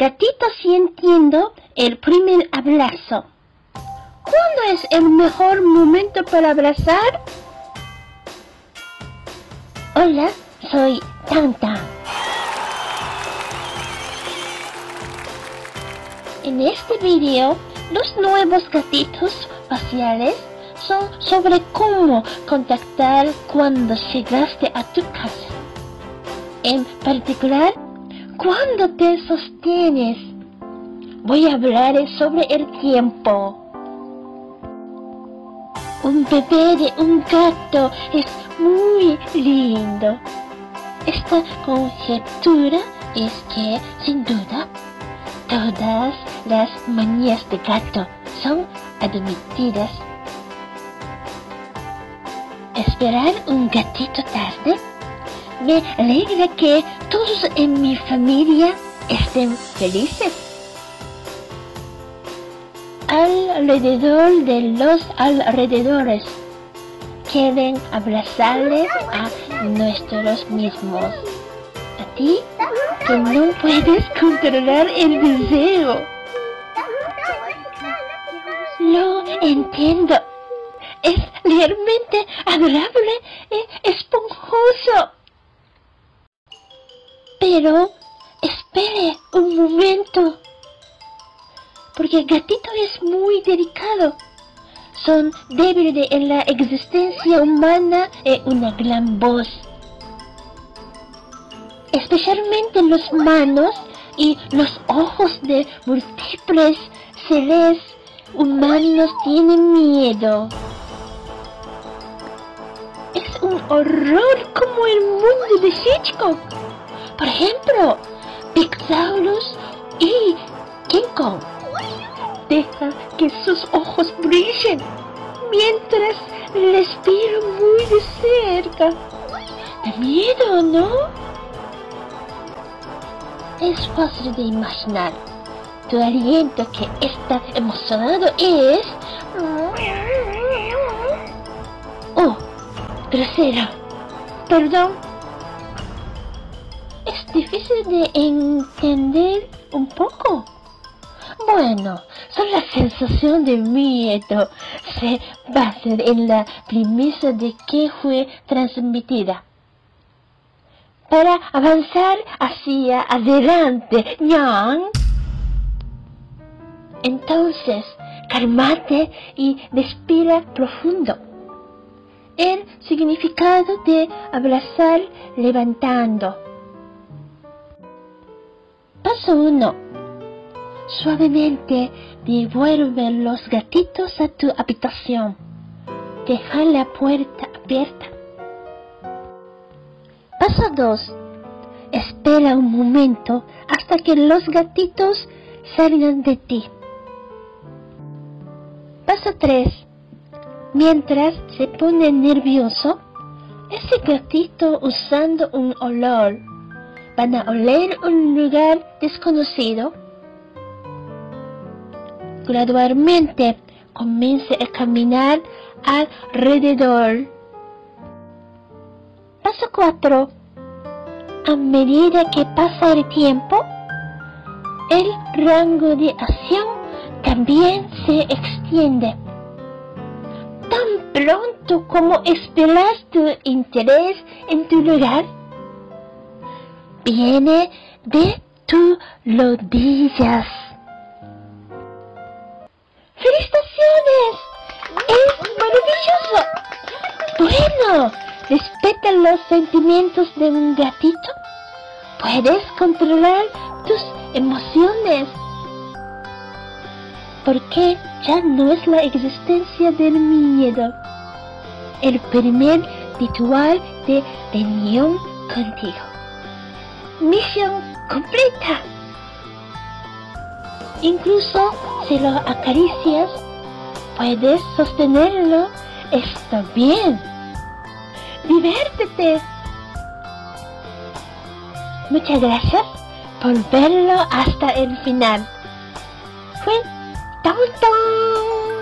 Gatito, sí entiendo el primer abrazo. ¿Cuándo es el mejor momento para abrazar? Hola, soy Tanta. En este video, los nuevos gatitos faciales son sobre cómo contactar cuando llegaste a tu casa. En particular, cuando te sostienes. Voy a hablar sobre el tiempo. Un bebé de un gato es muy lindo. Esta conjetura es que, sin duda, todas las manías de gato son admitidas. Esperar un gatito tarde. Me alegra que todos en mi familia estén felices. Alrededor de los alrededores quieren abrazarles a nosotros mismos. A ti, que no puedes controlar el deseo. Lo entiendo. Es realmente adorable y esponjoso. Pero espere un momento, porque el gatito es muy delicado. Son débiles en la existencia humana y una gran voz. Especialmente las manos y los ojos de múltiples seres humanos tienen miedo. Es un horror como el mundo de Hitchcock. Por ejemplo, Pixaulus y King Kong. Deja que sus ojos brillen mientras respiro muy de cerca. Da miedo, ¿no? Es fácil de imaginar. Tu aliento que está emocionado es... Oh, grosero. Perdón. Es difícil de entender un poco. Bueno, son la sensación de miedo. Se basa en la premisa de que fue transmitida. Para avanzar hacia adelante, ñan. Entonces, cálmate y respira profundo. El significado de abrazar levantando. Paso 1. Suavemente devuelve los gatitos a tu habitación. Deja la puerta abierta. Paso 2. Espera un momento hasta que los gatitos salgan de ti. Paso 3. Mientras se pone nervioso, ese gatito usando un olor. Van a oler un lugar desconocido. Gradualmente comience a caminar alrededor. Paso 4. A medida que pasa el tiempo, el rango de acción también se extiende. Tan pronto como esperas tu interés en tu lugar, viene de tus rodillas. ¡Felicitaciones! ¡Es maravilloso! Bueno, respeta los sentimientos de un gatito. Puedes controlar tus emociones. Porque ya no es la existencia del miedo. El primer ritual de reunión contigo. Misión completa. Incluso si lo acaricias, puedes sostenerlo. Está bien. Diviértete. Muchas gracias por verlo hasta el final. Fue Tauntaun.